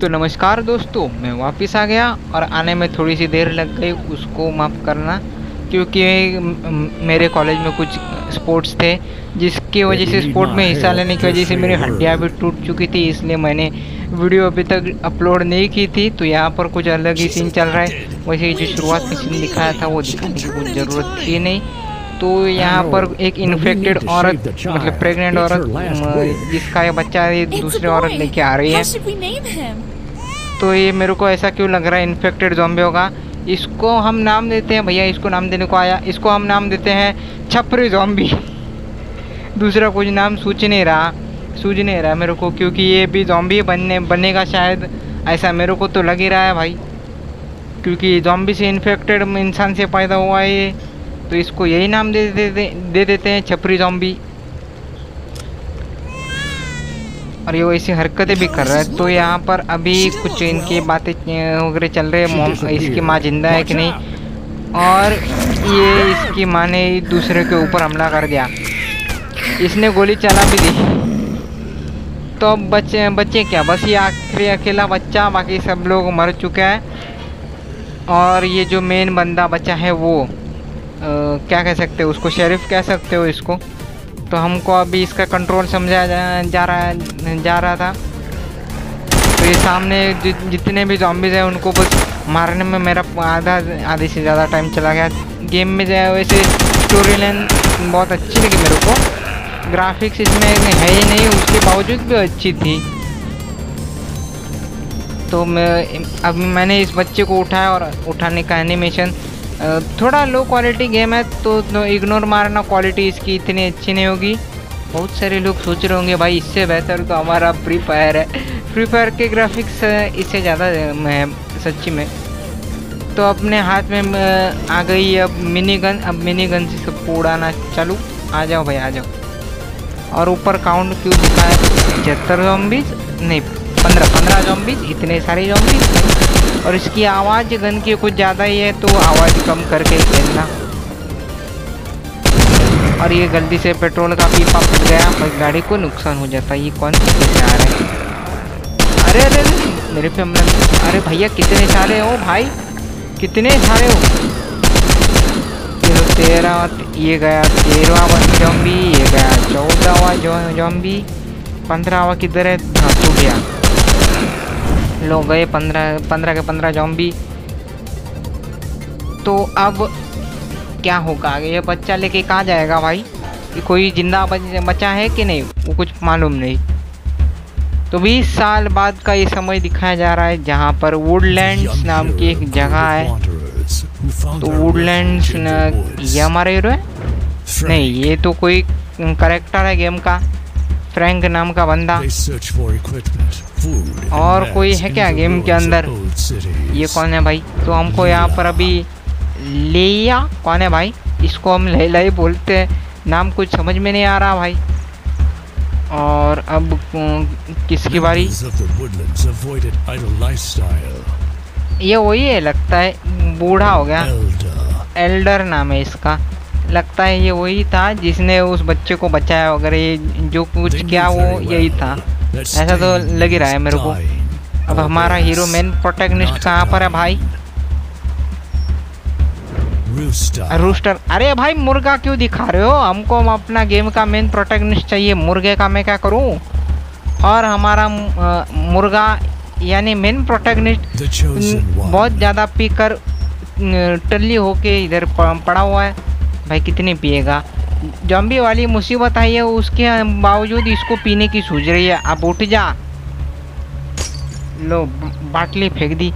तो नमस्कार दोस्तों, मैं वापस आ गया और आने में थोड़ी सी देर लग गई, उसको माफ़ करना क्योंकि मेरे कॉलेज में कुछ स्पोर्ट्स थे जिसकी वजह से स्पोर्ट में हिस्सा लेने की वजह से मेरी हड्डियाँ भी टूट चुकी थी, इसलिए मैंने वीडियो अभी तक अपलोड नहीं की थी। तो यहाँ पर कुछ अलग ही सीन चल रहा है, वैसे जो शुरुआत में सीन दिखाया था वो दिखाने की कुछ ज़रूरत थी नहीं। तो यहाँ पर एक इन्फेक्टेड औरत मतलब प्रेग्नेंट औरत जिसका ये बच्चा है दूसरे औरत लेके आ रही है। तो ये मेरे को ऐसा क्यों लग रहा है इन्फेक्टेड ज़ॉम्बी होगा, इसको हम नाम देते हैं भैया, इसको नाम देने को आया, इसको हम नाम देते हैं छपरी ज़ॉम्बी। दूसरा कुछ नाम सूझ नहीं रहा मेरे को, क्योंकि ये भी ज़ॉम्बी बनेगा शायद, ऐसा मेरे को तो लग ही रहा है भाई, क्योंकि ज़ॉम्बी से इन्फेक्टेड इंसान से पैदा हुआ है ये, तो इसको यही नाम दे देते हैं छपरी ज़ॉम्बी। और ये वैसी हरकतें भी कर रहा है। तो यहाँ पर अभी कुछ इनकी बातें वगैरह चल रही है, इसकी माँ जिंदा है कि नहीं, और ये इसकी माँ ने दूसरे के ऊपर हमला कर दिया, इसने गोली चला भी दी। तो अब बच्चे क्या, बस ये आखिरी अकेला बच्चा, बाकी सब लोग मर चुके हैं। और ये जो मेन बंदा बचा है वो क्या कह सकते हो उसको, शेरिफ कह सकते हो इसको। तो हमको अभी इसका कंट्रोल समझा जा रहा था। तो ये सामने जितने भी ज़ॉम्बीज़ हैं उनको बस मारने में मेरा आधे से ज़्यादा टाइम चला गया। गेम में जो है वैसे स्टोरी लाइन बहुत अच्छी लगी मेरे को, ग्राफिक्स इसमें है ही नहीं, उसके बावजूद भी अच्छी थी। तो मैंने इस बच्चे को उठाया और उठाने का एनिमेशन थोड़ा लो क्वालिटी गेम है तो इग्नोर मारना, क्वालिटी इसकी इतनी अच्छी नहीं होगी। बहुत सारे लोग सोच रहे होंगे भाई इससे बेहतर तो हमारा फ्री फायर है, फ्री फायर के ग्राफिक्स इससे ज़्यादा है सच्ची में। तो अपने हाथ में आ गई अब मिनी गन से सब उड़ाना चालू। आ जाओ भाई आ जाओ। और ऊपर काउंट क्यों दिखाया, 75 ज़ॉम्बीज़ नहीं 15 ज़ॉम्बीज़, इतने सारे ज़ॉम्बीज़। और इसकी आवाज़ गन की कुछ ज़्यादा ही है, तो आवाज़ कम करके खेलना। और ये गलती से पेट्रोल का पीपा फट गया पर गाड़ी को नुकसान हो जाता है। ये कौन से आ रहे हैं, अरे अरे मेरे पे हमला, अरे भैया कितने सारे हो भाई, कितने सारे हो। 13 ये गया 13वां ज़ॉम्बी, ये गया 14वां ज़ॉम्बी, 15वां किधर है, हो गया। लोग गए 15 के 15 ज़ॉम्बी। तो अब क्या होगा आगे, ये बच्चा लेके कहाँ जाएगा भाई, कि कोई जिंदा बच्चा है कि नहीं वो कुछ मालूम नहीं। तो 20 साल बाद का ये समय दिखाया जा रहा है, जहाँ पर वुडलैंड्स नाम की एक जगह है। तो वुडलैंड्स ये हमारे हीरो है नहीं, ये तो कोई कैरेक्टर है गेम का, फ्रैंक नाम का बंदा। और कोई है क्या गेम के अंदर, ये कौन है भाई। तो हमको यहाँ पर अभी लेया कौन है भाई, इसको हम लेला ही बोलते हैं, नाम कुछ समझ में नहीं आ रहा भाई। और अब किसकी बारी, ये वही है लगता है, बूढ़ा हो गया, एल्डर नाम है इसका, लगता है ये वही था जिसने उस बच्चे को बचाया वगैरह, ये जो कुछ क्या वो यही था, ऐसा तो लग ही रहा है मेरे को। अब हमारा हीरो मेन प्रोटैगनिस्ट कहाँ पर है भाई, रूस्टर। अरे भाई मुर्गा क्यों दिखा रहे हो हमको, हम अपना गेम का मेन प्रोटैगनिस्ट चाहिए, मुर्गे का मैं क्या करूँ। और हमारा मुर्गा यानी मेन प्रोटैगनिस्ट बहुत ज़्यादा पीकर टल्ली होके इधर पड़ा हुआ है भाई, कितने पिएगा। ज़ॉम्बी वाली मुसीबत आई है, उसके बावजूद इसको पीने की सूझ रही है। अब उठ जा, लो बाटली फेंक दी।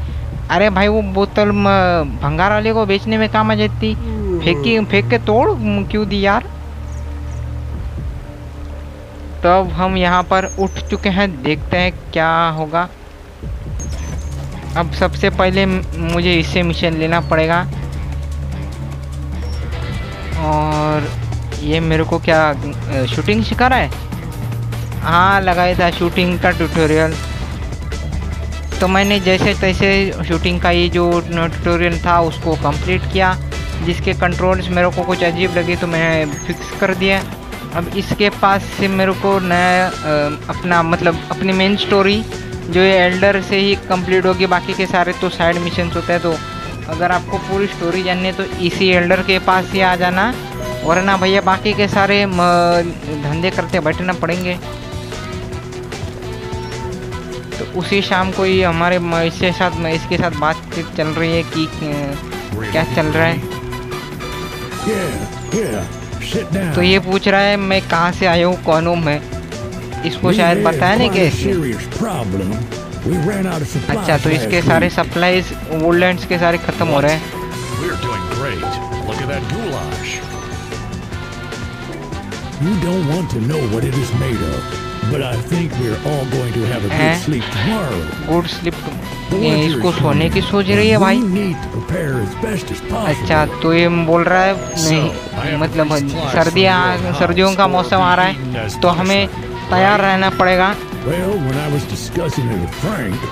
अरे भाई वो बोतल भंगार वाले को बेचने में काम आ जाती, फेंक के तोड़ क्यों दी यार। तो अब हम यहाँ पर उठ चुके हैं, देखते हैं क्या होगा। अब सबसे पहले मुझे इससे मिशन लेना पड़ेगा। और ये मेरे को क्या शूटिंग सिखा रहा है, हाँ लगाया था शूटिंग का ट्यूटोरियल। तो मैंने जैसे तैसे शूटिंग का ये जो ट्यूटोरियल था उसको कंप्लीट किया, जिसके कंट्रोल्स मेरे को कुछ अजीब लगे तो मैंने फिक्स कर दिया। अब इसके पास से मेरे को नया अपना मतलब अपनी मेन स्टोरी जो ये एल्डर से ही कंप्लीट होगी, बाकी के सारे तो साइड मिशंस होते हैं। तो अगर आपको पूरी स्टोरी जाननी है तो इसी एल्डर के पास ही आ जाना, वरना भैया बाकी के सारे धंधे करते बैठना पड़ेंगे। तो उसी शाम को ही हमारे इसके साथ बातचीत चल रही है कि क्या चल रहा है। तो ये पूछ रहा है मैं कहाँ से आया हूँ, कौन हूँ मैं, इसको शायद पता है नहीं कैसे। अच्छा, तो इसके सारे सप्लाईज वुडलैंड्स के सारे खत्म हो रहे हैं। You don't want to know what it is made of, but I think we're all going to have a good sleep tomorrow. Good sleep tomorrow. इसको सोने की सोच रही है भाई। अच्छा, तो ये बोल रहा है नहीं, मतलब सर्दियों का मौसम आ रहा है तो हमें तैयार रहना पड़ेगा।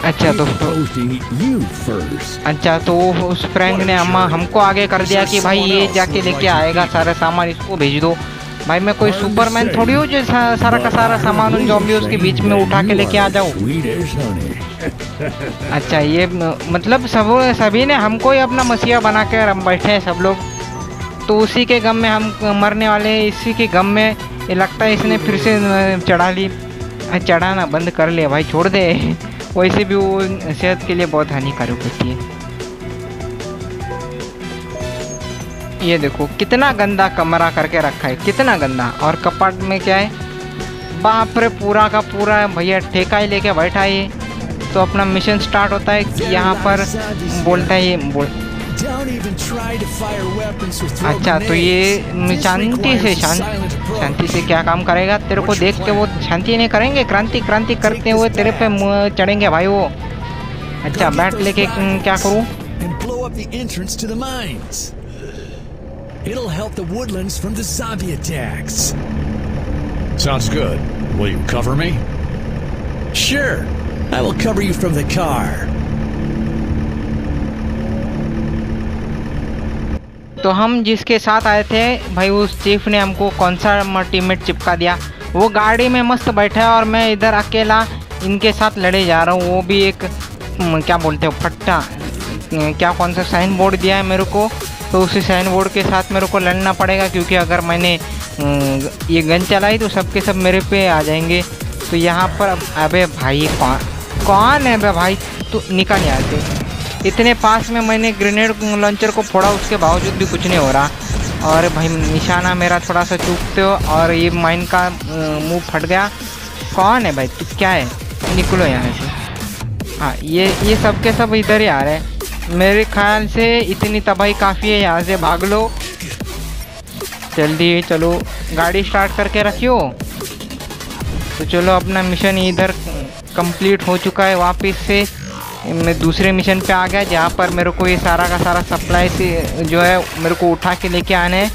अच्छा तो उस फ्रैंक ने हमको आगे कर दिया कि भाई ये जाके लेके आएगा सारा सामान, इसको भेज दो। भाई मैं कोई सुपरमैन थोड़ी हूँ जो सारा का सारा सामान उन ज़ॉम्बियों के बीच में उठा के लेके आ जाऊँ। अच्छा, ये मतलब सभी ने हमको ही अपना मसीहा बना के हम बैठे हैं सब लोग। तो उसी के गम में हम मरने वाले, इसी के गम में लगता है इसने फिर से चढ़ाना बंद कर लिया। भाई छोड़ दे, वैसे भी वो सेहत के लिए बहुत हानिकारक होती है। ये देखो कितना गंदा कमरा करके रखा है, कितना गंदा। और कपाट में क्या है, बाप रे, पूरा का पूरा भैया ठेका ही लेके बैठा है। तो अपना मिशन स्टार्ट होता है कि यहाँ पर बोलता है अच्छा, तो ये शांति से क्या काम करेगा, तेरे को देख के वो शांति नहीं करेंगे, क्रांति करते हुए तेरे पे चढ़ेंगे भाई वो। अच्छा, बैट लेके क्या करूँ। It'll help the woodlands from the zombie attacks. Sounds good. Will you cover me? Sure. I will cover you from the car. तो हम जिसके साथ आए थे भाई, उस चीफ ने हमको कौन सा टीममेट चिपका दिया। वो गाड़ी में मस्त बैठा है और मैं इधर अकेला इनके साथ लड़े जा रहा हूँ। वो भी एक क्या बोलते हो फट्टा क्या कौन सा साइन बोर्ड दिया है मेरे को, तो उसी साइन बोर्ड के साथ मेरे को लड़ना पड़ेगा, क्योंकि अगर मैंने ये गन चलाई तो सबके सब मेरे पे आ जाएंगे। तो यहाँ पर अबे भाई कौन है बे भाई, तो निकल यहाँ से। इतने पास में मैंने ग्रेनेड लॉन्चर को फोड़ा, उसके बावजूद भी कुछ नहीं हो रहा। और भाई निशाना मेरा थोड़ा सा चूकते हो और ये माइन का मुँह फट गया। कौन है भाई, तो क्या है, निकलो यहाँ से। हाँ, ये सब के सब इधर ही आ रहे हैं। मेरे ख्याल से इतनी तबाही काफ़ी है, यहाँ से भाग लो जल्दी। चलो गाड़ी स्टार्ट करके रखियो। तो चलो अपना मिशन इधर कंप्लीट हो चुका है। वापस से मैं दूसरे मिशन पे आ गया, जहाँ पर मेरे को ये सारा का सारा सप्लाई से जो है मेरे को उठा के लेके आना है।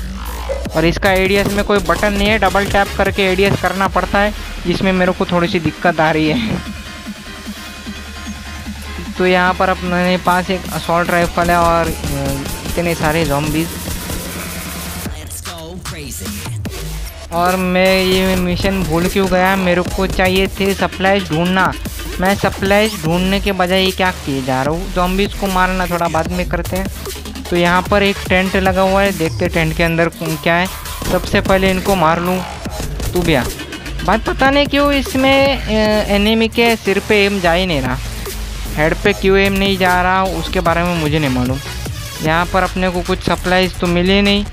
और इसका एडीएस में कोई बटन नहीं है, डबल टैप करके एडीएस करना पड़ता है, जिसमें मेरे को थोड़ी सी दिक्कत आ रही है। तो यहाँ पर अपने पास एक असॉल्ट राइफल है और इतने सारे ज़ॉम्बीज। और मैं ये मिशन भूल क्यों गया, मेरे को चाहिए थे सप्लाईज ढूंढना। मैं सप्लाईज ढूंढने के बजाय ये क्या किए जा रहा हूँ, ज़ॉम्बीज को मारना थोड़ा बाद में करते हैं। तो यहाँ पर एक टेंट लगा हुआ है, देखते टेंट के अंदर क्या है। सबसे पहले इनको मार लूँ। तू भी भाई, पता नहीं क्यों इसमें एनिमी के सिर पर एम जा ही नहीं रहा, हेड पे क्यों एम नहीं जा रहा, उसके बारे में मुझे नहीं मालूम। यहाँ पर अपने को कुछ सप्लाईज तो मिले नहीं।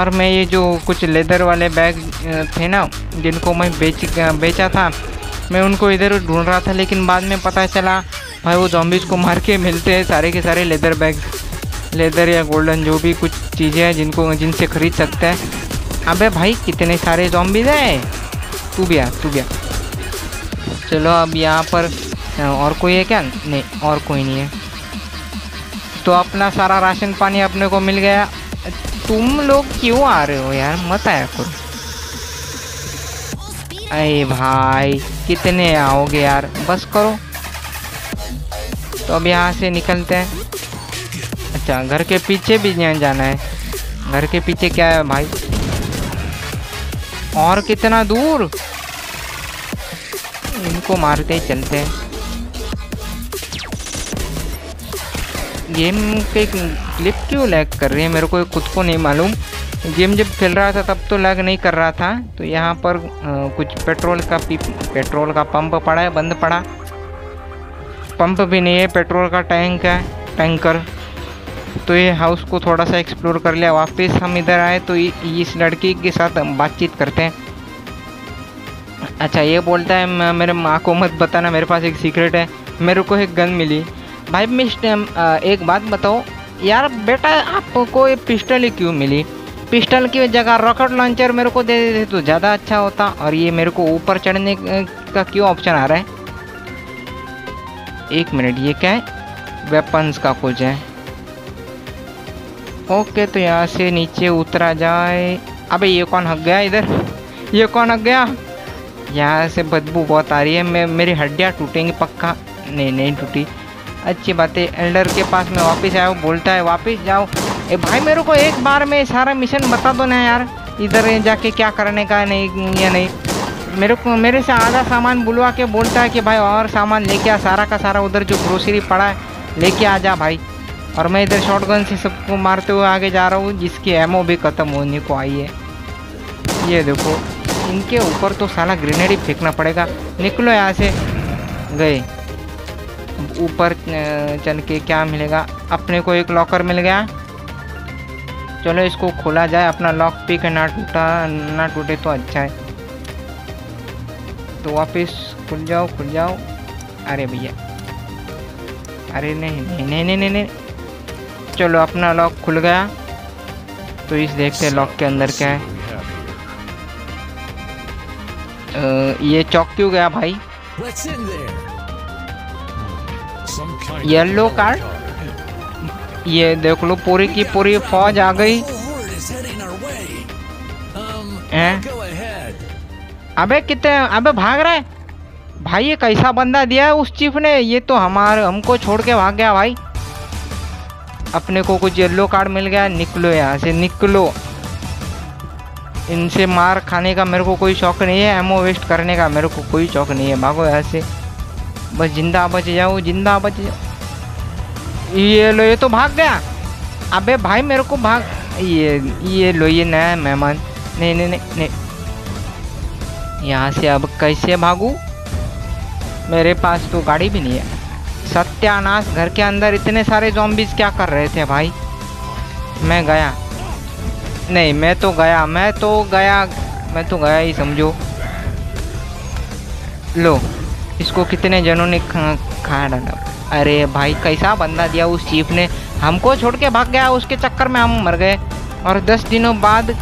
और मैं ये जो कुछ लेदर वाले बैग थे ना, जिनको मैं बेचा था, मैं उनको इधर ढूंढ रहा था, लेकिन बाद में पता चला भाई वो ज़ॉम्बीज़ को मार के मिलते हैं सारे के सारे लेदर बैग, लेदर या गोल्डन जो भी कुछ चीज़ें हैं जिनसे ख़रीद सकते हैं। अबे भाई कितने सारे ज़ॉम्बीज़ हैं। तू भी आ। चलो अब यहाँ पर और कोई है क्या, नहीं और कोई नहीं है। तो अपना सारा राशन पानी अपने को मिल गया। तुम लोग क्यों आ रहे हो यार, मत आया करो। अरे भाई कितने आओगे यार, बस करो। तो अब यहाँ से निकलते हैं। अच्छा, घर के पीछे भी जाना है। घर के पीछे क्या है भाई, और कितना दूर। इनको मारते ही चलते हैं। गेम के क्लिप क्यों लैग कर रही है मेरे को खुद को नहीं मालूम। गेम जब खेल रहा था तब तो लैग नहीं कर रहा था। तो यहाँ पर कुछ पेट्रोल का पंप पड़ा है, बंद पड़ा, पंप भी नहीं है, पेट्रोल का टैंक है, टैंकर। तो ये हाउस को थोड़ा सा एक्सप्लोर कर लिया। वापस हम इधर आए तो इस लड़की के साथ बातचीत करते हैं। अच्छा, ये बोलता है मेरे माँ को मत बताना, मेरे पास एक सीक्रेट है, मेरे को एक गन मिली। भाई मिस्टर एक बात बताओ यार, बेटा आपको ये पिस्टल ही क्यों मिली? पिस्टल की जगह रॉकेट लॉन्चर मेरे को दे देते तो ज़्यादा अच्छा होता। और ये मेरे को ऊपर चढ़ने का क्यों ऑप्शन आ रहा है? एक मिनट, ये क्या है? वेपन्स का कुछ है। ओके, तो यहाँ से नीचे उतरा जाए। अबे ये कौन हक गया इधर? ये कौन हक गया? यहाँ से बदबू बहुत आ रही है, मेरी हड्डियाँ टूटेंगी पक्का। नहीं टूटी, अच्छी बात है। एल्डर के पास मैं वापस आया हूँ, बोलता है वापस जाओ। ए भाई मेरे को एक बार में सारा मिशन बता दो ना यार, इधर जाके क्या करने का नहीं या नहीं। मेरे को मेरे से आधा सामान बुलवा के बोलता है कि भाई और सामान लेके आ, सारा का सारा उधर जो ग्रोसरी पड़ा है लेके आ जा भाई। और मैं इधर शॉटगन से सबको मारते हुए आगे जा रहा हूँ, जिसकी एमओ भी ख़त्म होने को आई है। ये देखो, इनके ऊपर तो साला ग्रेनेड ही फेंकना पड़ेगा। निकलो यहाँ से। गए ऊपर चल के क्या मिलेगा अपने को? एक लॉकर मिल गया, चलो इसको खोला जाए। अपना लॉक पिक ना टूटे तो अच्छा है। तो वापस खुल जाओ। अरे भैया, अरे नहीं। चलो अपना लॉक खुल गया। तो इस देखते हैं लॉक के अंदर क्या है। ये चौक क्यों गया भाई? Yellow card. ये देख लो, पूरी की पूरी फौज आ गई। अबे कितने, अबे भाग रहा है भाई। ये कैसा बंदा दिया है उस चीफ ने? ये तो हमको छोड़ के भाग गया भाई। अपने को कुछ येलो कार्ड मिल गया। निकलो यहाँ से, निकलो। इनसे मार खाने का मेरे को कोई शौक नहीं है, एमओ वेस्ट करने का मेरे को कोई शौक नहीं है। भागो यहाँ से, बस जिंदा बच जाओ। ये लो, ये तो भाग गया। अबे भाई मेरे को भाग। ये लो, ये नया मेहमान। नहीं। यहाँ से अब कैसे भागूं? मेरे पास तो गाड़ी भी नहीं है। सत्यानाश, घर के अंदर इतने सारे ज़ॉम्बीज़ क्या कर रहे थे भाई? मैं तो गया ही समझो। लो, इसको कितने जनों ने खा डाला। अरे भाई कैसा बंदा दिया उस चीफ ने, हमको छोड़ के भाग गया। उसके चक्कर में हम मर गए। और 10 दिनों बाद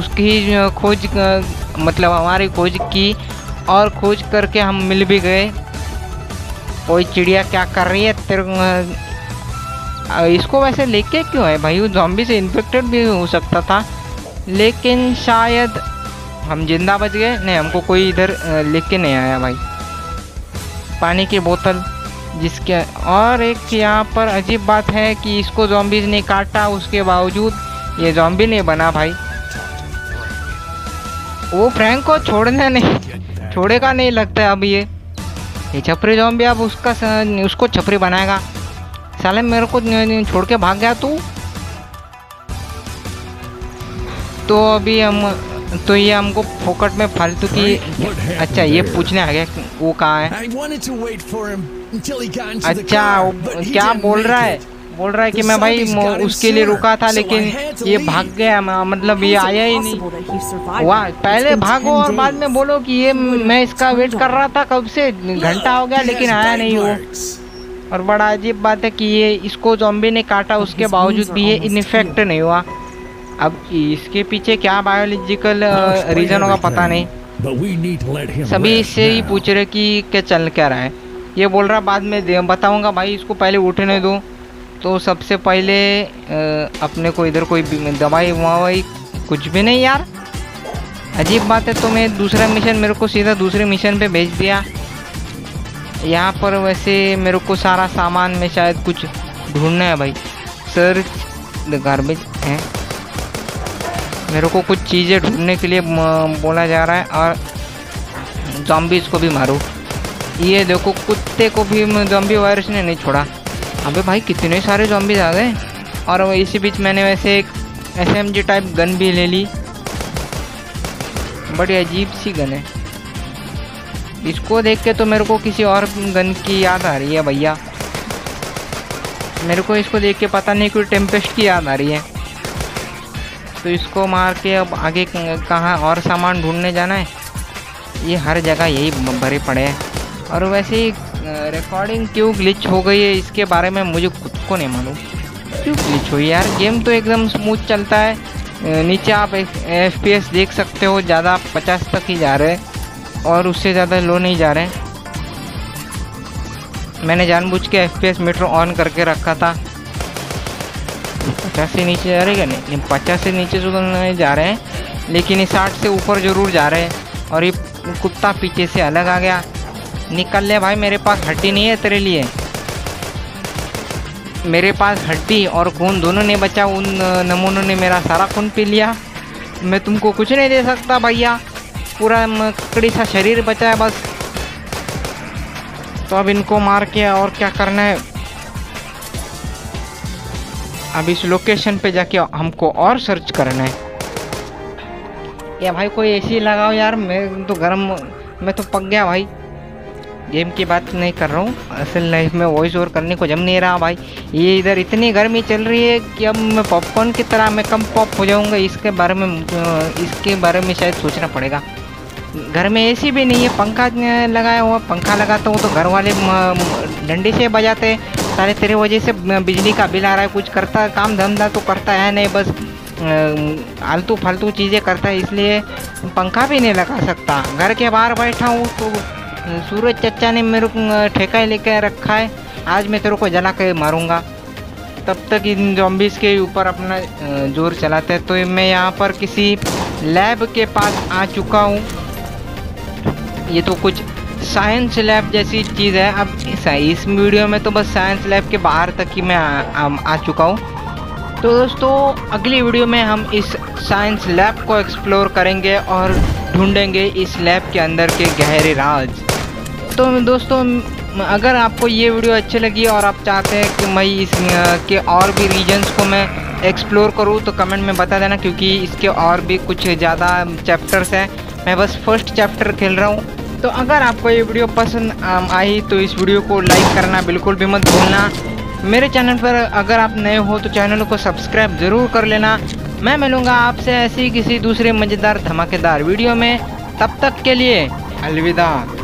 उसकी खोज, मतलब हमारी खोज की, और खोज करके हम मिल भी गए। कोई चिड़िया क्या कर रही है तेरे? इसको वैसे लेके क्यों है भाई? वो ज़ॉम्बी से इन्फेक्टेड भी हो सकता था, लेकिन शायद हम जिंदा बच गए। नहीं, हमको कोई इधर लेके नहीं आया भाई। पानी की बोतल जिसके, और एक यहाँ पर अजीब बात है कि इसको ज़ॉम्बीज़ ने काटा, उसके बावजूद ये ज़ॉम्बी नहीं बना भाई। वो फ्रैंक को छोड़ेगा नहीं लगता है। अब ये छपरी ज़ॉम्बी अब उसको छपरी बनाएगा। साले मेरे को छोड़ के भाग गया तू। तो अभी ये हमको फोकट में फालतू की। अच्छा, ये पूछने आ गया वो कहाँ है। अच्छा, क्या बोल रहा है कि मैं भाई उसके लिए रुका था, लेकिन ये भाग गया। मतलब ये आया ही नहीं। वाह, पहले भागो और बाद में बोलो कि ये मैं इसका वेट कर रहा था कब से, घंटा हो गया लेकिन आया नहीं वो। और बड़ा अजीब बात है कि ये इसको ज़ॉम्बी ने काटा, उसके बावजूद भी ये इन्फेक्ट नहीं हुआ। अब इसके पीछे क्या बायोलॉजिकल रीज़न होगा पता नहीं। सभी इससे ही पूछ रहे कि क्या चल क्या रहा है। ये बोल रहा बाद में बताऊँगा भाई, इसको पहले उठने दो। तो सबसे पहले अपने को इधर कोई दवाई ववाई कुछ भी नहीं यार, अजीब बात है। तो मैं दूसरा मिशन, मेरे को सीधा दूसरे मिशन पे भेज दिया। यहाँ पर वैसे मेरे को सारा सामान में शायद कुछ ढूंढना है भाई। सर्च द गार्बेज है, मेरे को कुछ चीज़ें ढूंढने के लिए बोला जा रहा है। और ज़ॉम्बीज़ को भी मारो। ये देखो, कुत्ते को भी ज़ॉम्बी वायरस ने नहीं छोड़ा। अबे भाई कितने सारे ज़ॉम्बीज आ गए। और इसी बीच मैंने वैसे एक SMG टाइप गन भी ले ली, बड़ी अजीब सी गन है। इसको देख के तो मेरे को किसी और गन की याद आ रही है भैया। मेरे को इसको देख के पता नहीं कोई टेम्पेस्ट की याद आ रही है। तो इसको मार के अब आगे कहाँ और सामान ढूंढने जाना है। ये हर जगह यही भरे पड़े हैं। और वैसे ही रिकॉर्डिंग क्यों ग्लिच हो गई है इसके बारे में मुझे खुद को नहीं मालूम क्यों ग्लिच हुई यार। गेम तो एकदम स्मूथ चलता है। नीचे आप FPS देख सकते हो, ज़्यादा आप 50 तक ही जा रहे हैं और उससे ज़्यादा लो नहीं जा रहे हैं। मैंने जानबूझ के FPS मीटर ऑन करके रखा था। 50 से नीचे जा रहे हैं क्या? नहीं, 50 से नीचे तो नहीं जा रहे हैं, लेकिन ये 60 से ऊपर ज़रूर जा रहे हैं। और ये कुत्ता पीछे से अलग आ गया। निकल ले भाई, मेरे पास हड्डी नहीं है तेरे लिए। मेरे पास हड्डी और खून दोनों ने बचा। उन नमूनों ने मेरा सारा खून पी लिया। मैं तुमको कुछ नहीं दे सकता भैया, पूरा मकड़ी सा शरीर बचा है बस। तो अब इनको मार के और क्या करना है। अब इस लोकेशन पे जाके हमको और सर्च करना है। या भाई कोई एसी लगाओ यार, मैं तो पक गया भाई। गेम की बात नहीं कर रहा हूँ, असल लाइफ में वॉइस ओवर करने को जम नहीं रहा भाई। ये इधर इतनी गर्मी चल रही है कि अब मैं पॉपकॉर्न की तरह मैं कम पॉप हो जाऊँगा। इसके बारे में शायद सोचना पड़ेगा। घर में एसी भी नहीं है, पंखा लगाया हुआ। पंखा लगाता हूँ तो घर वाले डंडे से बजाते हैं। 3:30 बजे से बिजली का बिल आ रहा है। कुछ करता काम धंधा तो करता है नहीं, बस आलतू फालतू चीज़ें करता है। इसलिए पंखा भी नहीं लगा सकता। घर के बाहर बैठा हूँ तो सूरज चचा ने मेरे को ठेका लेके रखा है, आज मैं तेरे को जला के मारूंगा। तब तक इन ज़ॉम्बीज़ के ऊपर अपना जोर चलाते हैं। तो मैं यहाँ पर किसी लैब के पास आ चुका हूँ। ये तो कुछ साइंस लैब जैसी चीज़ है। अब इस वीडियो में तो बस साइंस लैब के बाहर तक ही मैं आ चुका हूँ। तो दोस्तों अगली वीडियो में हम इस साइंस लैब को एक्सप्लोर करेंगे और ढूंढेंगे इस लैब के अंदर के गहरे राज। तो दोस्तों अगर आपको ये वीडियो अच्छी लगी और आप चाहते हैं कि मैं इस के और भी रीजन्स को मैं एक्सप्लोर करूँ तो कमेंट में बता देना, क्योंकि इसके और भी कुछ ज़्यादा चैप्टर्स हैं। मैं बस फर्स्ट चैप्टर खेल रहा हूँ। तो अगर आपको ये वीडियो पसंद आई तो इस वीडियो को लाइक करना बिल्कुल भी मत भूलना। मेरे चैनल पर अगर आप नए हो तो चैनल को सब्सक्राइब ज़रूर कर लेना। मैं मिलूँगा आपसे ऐसी किसी दूसरे मज़ेदार धमाकेदार वीडियो में। तब तक के लिए अलविदा।